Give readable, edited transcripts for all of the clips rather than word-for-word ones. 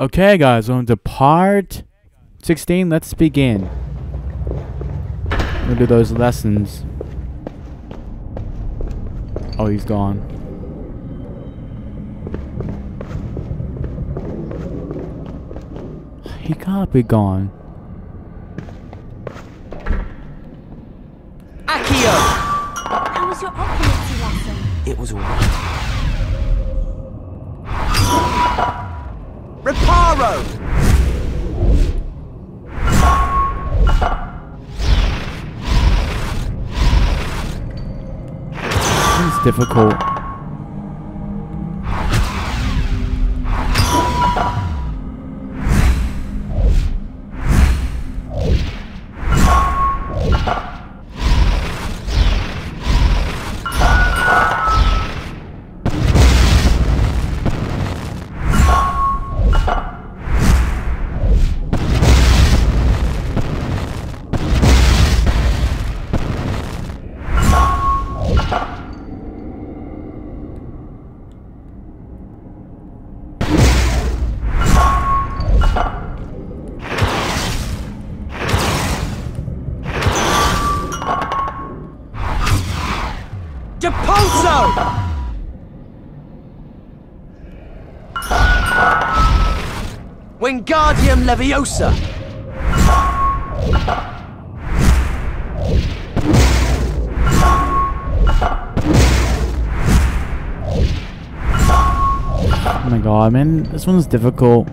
Okay guys, welcome to part 16. Let's begin. We'll do those lessons. Oh, he's gone. He can't be gone. Accio! How was your Occlumency lesson? It was alright. Reparo! It's difficult. Depulso! Wingardium Leviosa! Oh my god, man, this one's difficult.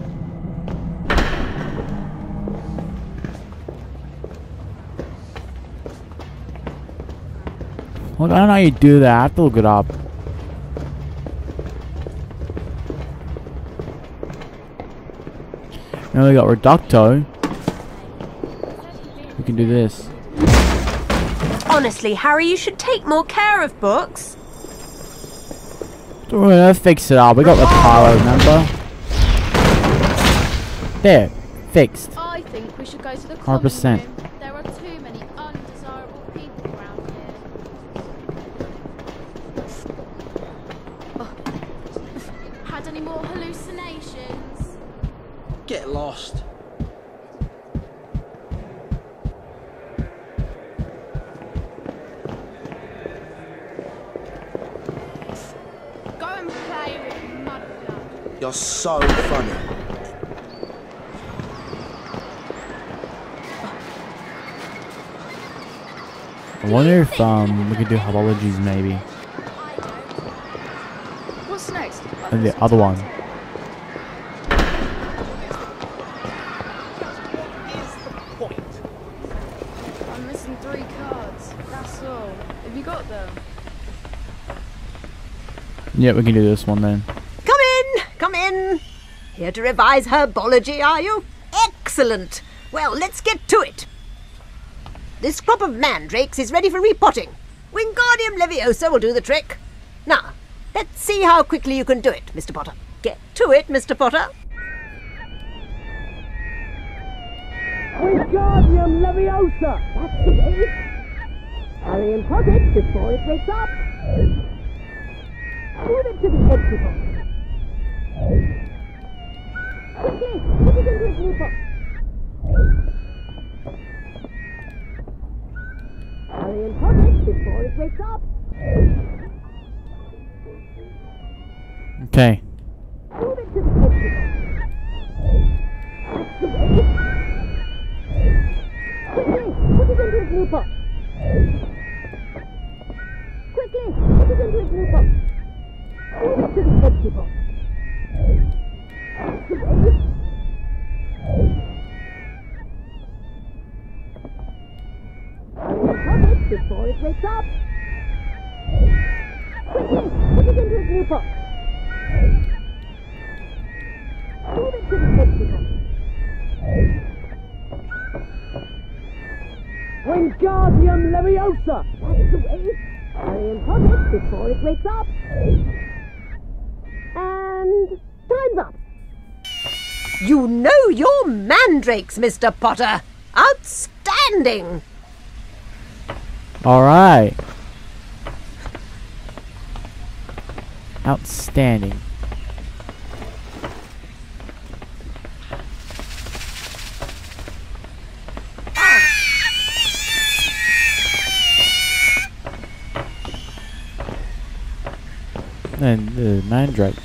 Look, I don't know how you do that. I have to look it up. Now we got Reducto. We can do this. Honestly, Harry, you should take more care of books. We're gonna fix it up. We got the Reparo, remember? There. Fixed. I think we should go to the 100%. You're so funny. I wonder if we could do Herbologies maybe. What's next? And the other one. What is the point? I'm missing 3 cards. That's all. Have you got them? Yeah, we can do this one then. Here to revise Herbology, are you? Excellent! Well, let's get to it. This crop of Mandrakes is ready for repotting. Wingardium Leviosa will do the trick. Now, let's see how quickly you can do it, Mr. Potter. Get to it, Mr. Potter. Wingardium Leviosa! That's the way. Hurry and put it before it wakes up. Put it to the exit. Quickly, put it into his new box. Hurry and put it before it wakes up. Okay. Move it to the kitchen. That's the way. Quickly, put it into his new box. Quickly, put it into his new box. Move it to the kitchen box. Before it wakes up. Quickly, put it into his new box. Move it to the kitchen box. Wingardium Leviosa! That's the way. Hurry and put it before it wakes up. And time's up. You know your Mandrakes, Mr. Potter. Outstanding! Alright. Outstanding. and Mandrakes.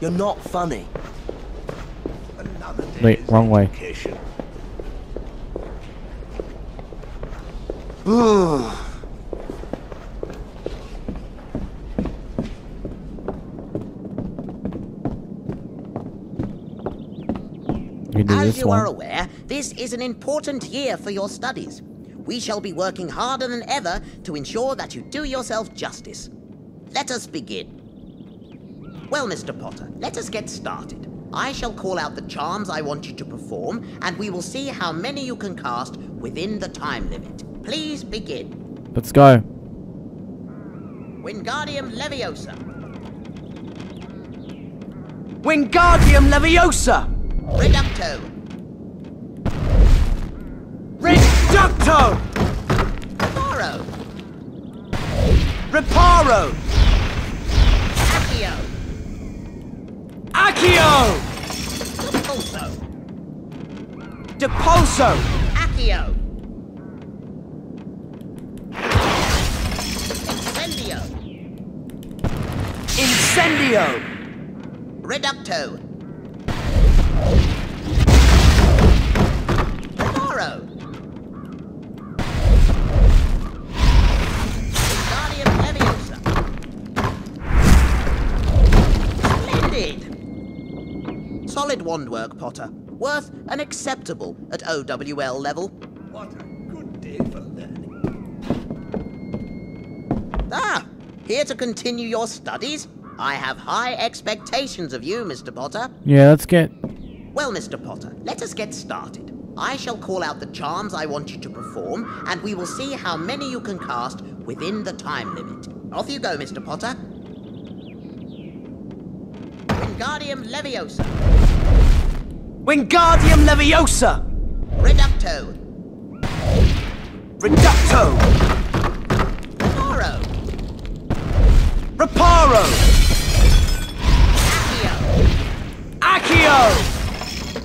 You're not funny. Wait, wrong way. As you are aware, this is an important year for your studies. We shall be working harder than ever to ensure that you do yourself justice. Let us begin. Well, Mr. Potter, let us get started. I shall call out the charms I want you to perform, and we will see how many you can cast within the time limit. Please begin. Let's go. Wingardium Leviosa. Wingardium Leviosa! Reducto. Reducto! Bevaro. Reparo. Accio. Accio! Depulso! Depulso! Accio! Incendio! Incendio! Reducto! Bevaro! Wingardium Leviosa! Splendid! Solid wand work, Potter. Worth an acceptable at OWL level. What a good day for learning. Ah! Here to continue your studies? I have high expectations of you, Mr. Potter. Yeah, let's get... Well, Mr. Potter, let us get started. I shall call out the charms I want you to perform, and we will see how many you can cast within the time limit. Off you go, Mr. Potter. Wingardium Leviosa. Wingardium Leviosa. Reducto. Reducto. Reparo. Reparo. Accio. Accio.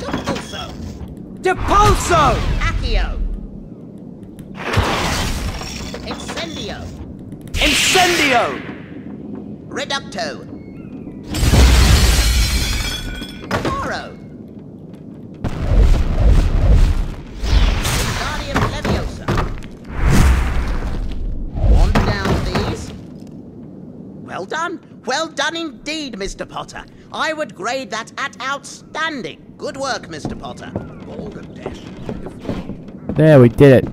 Depulso. Depulso. Accio. Incendio. Incendio. Reducto. Wingardium Leviosa. One down, please. Well done indeed, Mr. Potter. I would grade that at outstanding. Good work, Mr. Potter. There, we did it.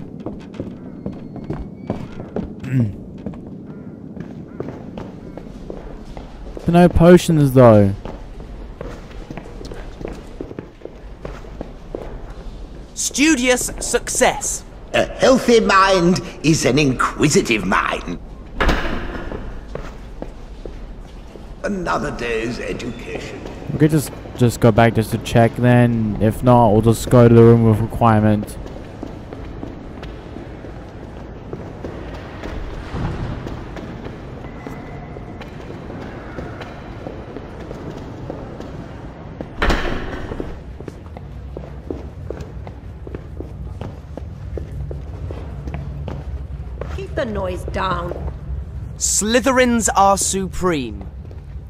No potions, though. Studious success. A healthy mind is an inquisitive mind. Another day's education. We could just go back just to check then. If not, we'll just go to the room with requirement. The noise down. Slytherins are supreme.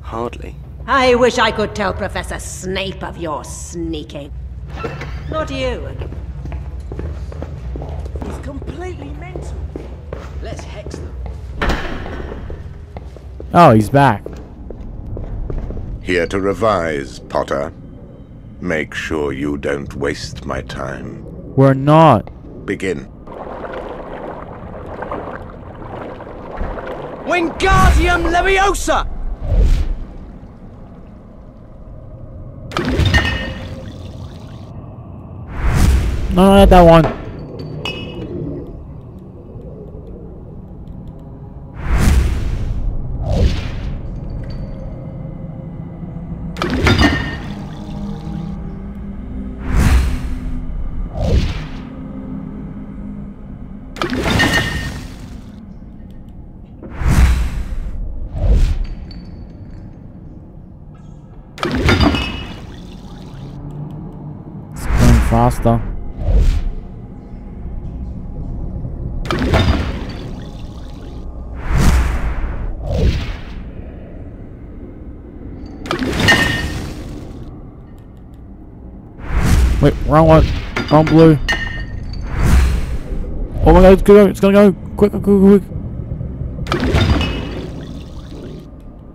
Hardly. I wish I could tell Professor Snape of your sneaking. Not you. He's completely mental. Let's hex them. Oh, he's back. Here to revise, Potter. Make sure you don't waste my time. We're not. Begin. Wingardium Leviosa! No, not that one. faster. Wait, wrong one. Wrong blue. Oh my god, it's gonna go. It's gonna go. Quick, quick, quick, quick.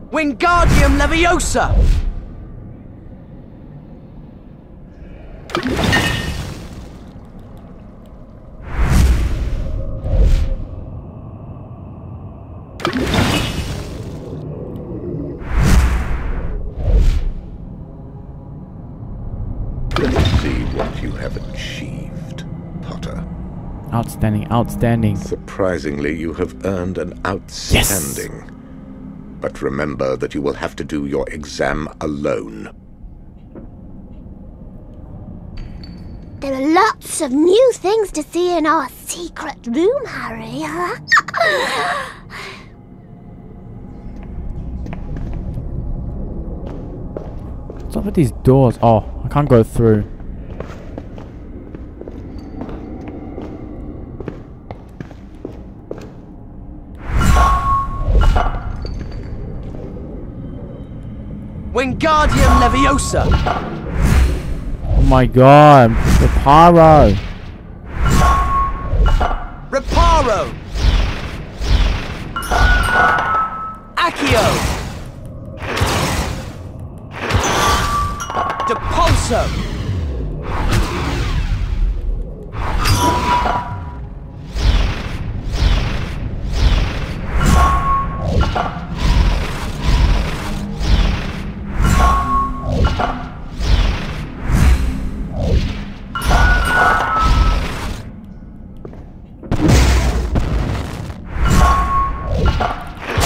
Wingardium Leviosa! Outstanding, outstanding. Surprisingly, you have earned an outstanding. Yes. But remember that you will have to do your exam alone. There are lots of new things to see in our secret room, Harry. What's up with these doors? Oh, I can't go through. Wingardium Leviosa! Oh my god, Reparo! Reparo! Accio! Depulso!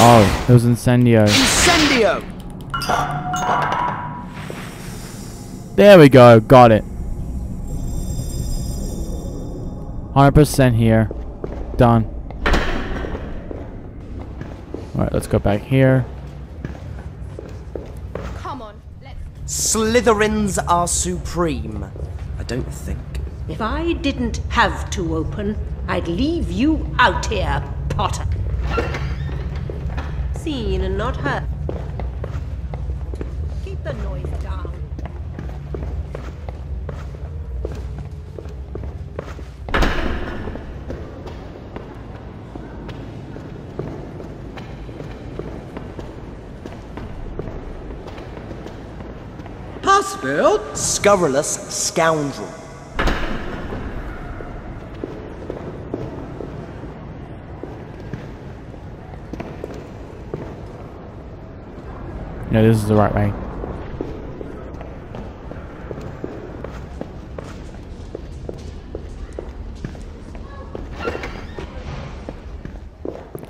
Oh, it was Incendio. Incendio! There we go, got it. 100% here. Done. Alright, let's go back here. Come on, let's... Slytherins are supreme, I don't think. If I didn't have to open, I'd leave you out here, Potter. Seen and not heard. Keep the noise down. Passfield, scurrilous scoundrel. No, this is the right way.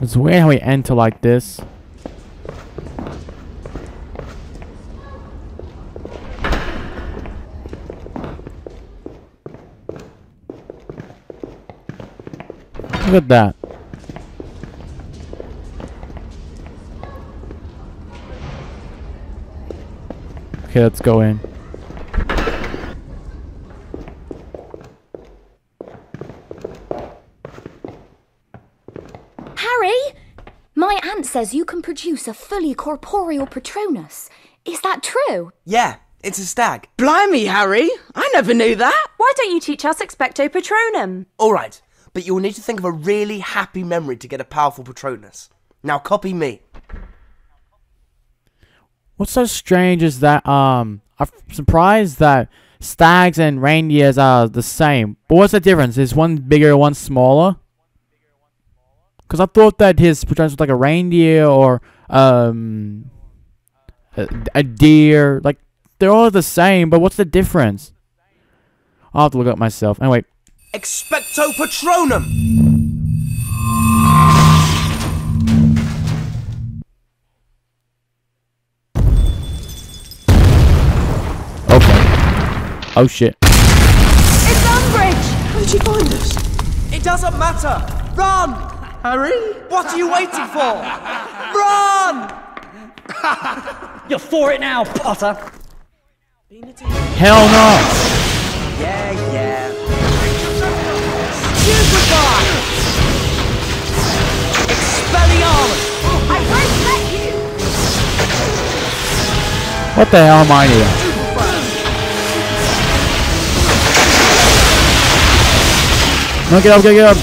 It's weird how we enter like this. Look at that. Okay, let's go in. Harry! My aunt says you can produce a fully corporeal Patronus. Is that true? Yeah, it's a stag. Blimey, Harry! I never knew that! Why don't you teach us Expecto Patronum? Alright, but you'll need to think of a really happy memory to get a powerful Patronus. Now copy me. What's so strange is that, I'm surprised that stags and reindeers are the same. But what's the difference? Is one bigger, one smaller? Because I thought that his Patronus was like a reindeer or, a deer. Like, they're all the same, but what's the difference? I'll have to look it up myself. Anyway. Expecto Patronum! Oh shit. It's Umbridge! How did you find us? It doesn't matter! Run! Harry? What are you waiting for? Run! You're for it now, Potter! Hell no! Superfly! Expelliarmus! I respect you! What the hell am I here? No, get up, get up!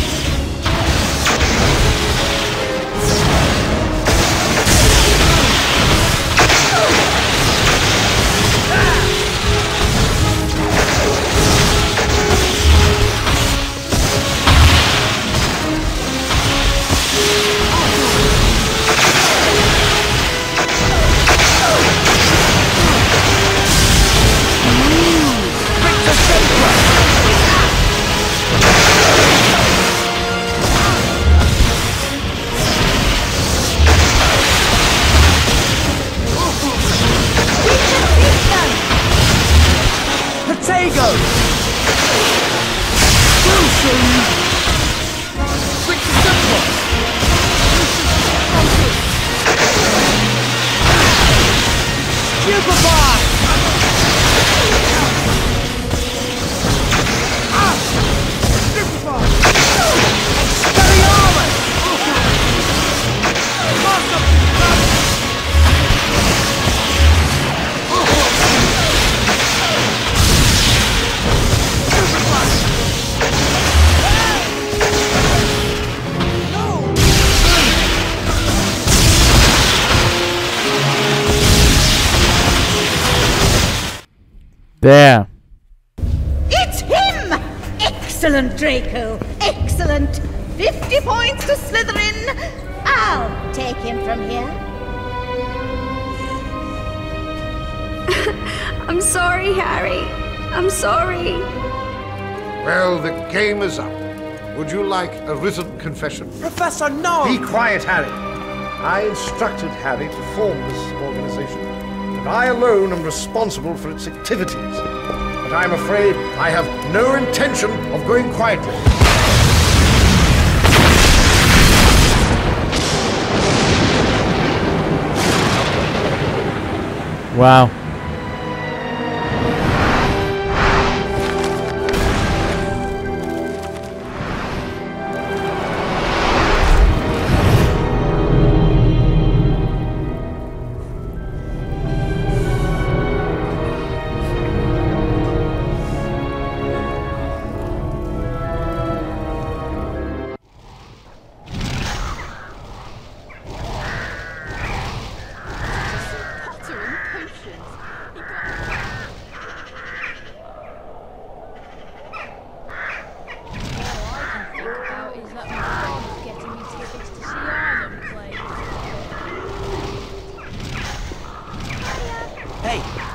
There. It's him! Excellent, Draco. Excellent. 50 points to Slytherin. I'll take him from here. I'm sorry, Harry. I'm sorry. Well, the game is up. Would you like a written confession? Professor, no! Be quiet, Harry. I instructed Harry to form this organization. I alone am responsible for its activities, but I'm afraid I have no intention of going quietly. Wow.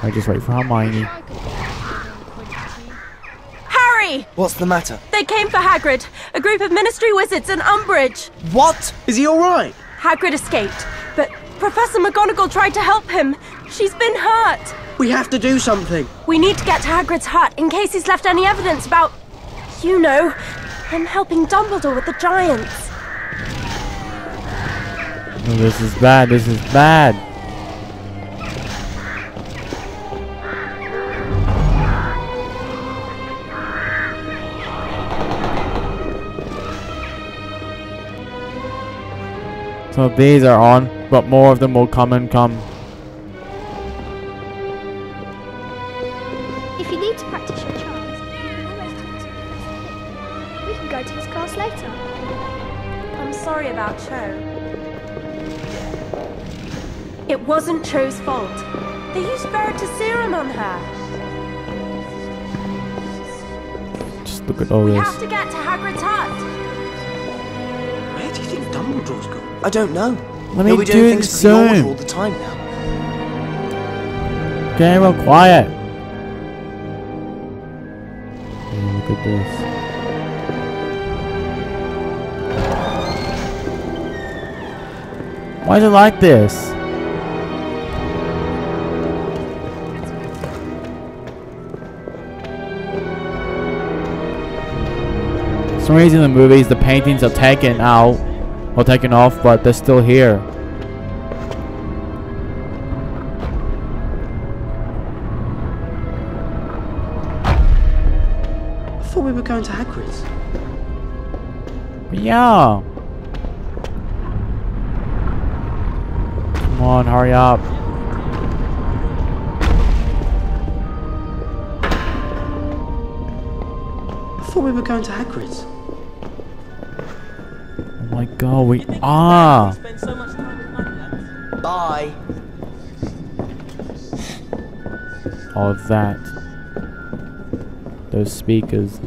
I just wait for Hermione. Harry! What's the matter? They came for Hagrid. A group of Ministry wizards and Umbridge. What? Is he all right? Hagrid escaped, but Professor McGonagall tried to help him. She's been hurt. We have to do something. We need to get to Hagrid's hut in case he's left any evidence about, you know, him helping Dumbledore with the giants. Oh, this is bad. This is bad. Some of these are on, but more of them will come and come. If you need to practice your charms, we can go to his class later. I'm sorry about Cho. It wasn't Cho's fault. They used Veritaserum on her. Just look at all this. We have to get to Hagrid's hut. Where do you think Dumbledore's gone? I don't know. He'll be doing things for the OWL all the time now. Okay, well, quiet. Look at this. Why is it like this? For some reason in the movies the paintings are taken out or taken off, but they're still here. thought we were going to Hagrid's. Yeah. Come on, hurry up. I thought we were going to Hagrid's. Oh my god, we are. Bye. All of that. Those speakers.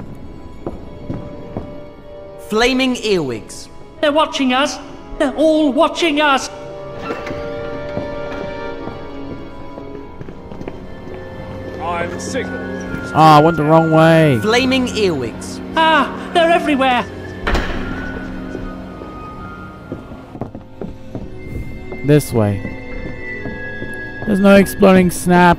Flaming earwigs. They're watching us. They're all watching us. I'm sick. Ah, I went the wrong way. Flaming earwigs. Ah, they're everywhere. This way. There's no exploding snap.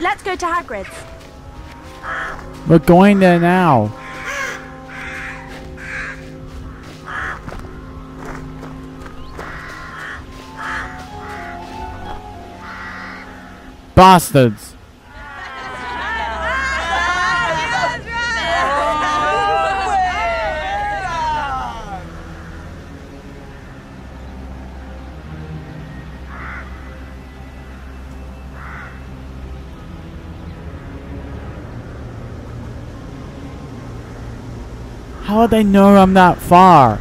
Let's go to Hagrid's. We're going there now. Bastards. How do they know I'm that far?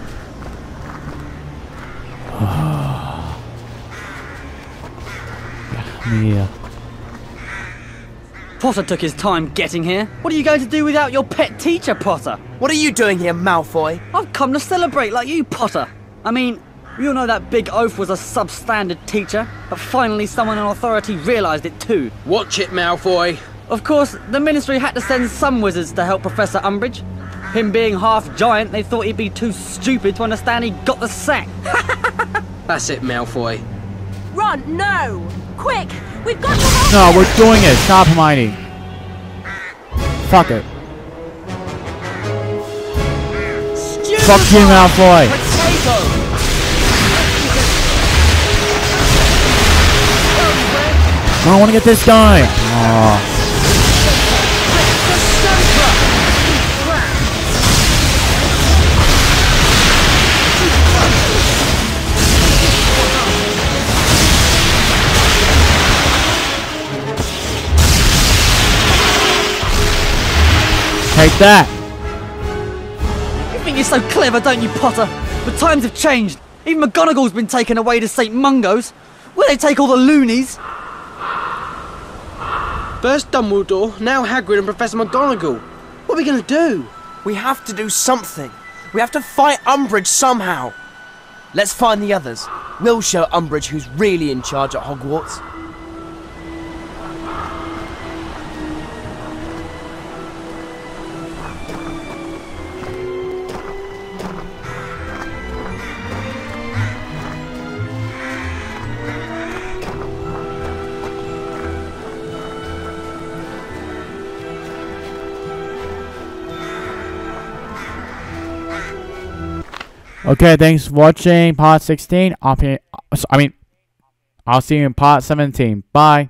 Yeah. Potter took his time getting here. What are you going to do without your pet teacher, Potter? What are you doing here, Malfoy? I've come to celebrate like you, Potter. I mean, you all know that big oaf was a substandard teacher, but finally someone in authority realised it too. Watch it, Malfoy. Of course, the Ministry had to send some wizards to help Professor Umbridge. Him being half giant, they thought he'd be too stupid to understand he got the sack. That's it, Malfoy. Run, no! Quick! We've got to... No, we're doing it! Stop, Hermione! Fuck it. Stupid. Fuck you, Malfoy! Potato. I want to get this guy! Oh. Take that! You think you're so clever, don't you, Potter? But times have changed. Even McGonagall's been taken away to St. Mungo's. Where they take all the loonies? First Dumbledore, now Hagrid and Professor McGonagall. What are we going to do? We have to do something. We have to fight Umbridge somehow. Let's find the others. We'll show Umbridge who's really in charge at Hogwarts. Okay, thanks for watching part 16. I'll see you in part 17. Bye.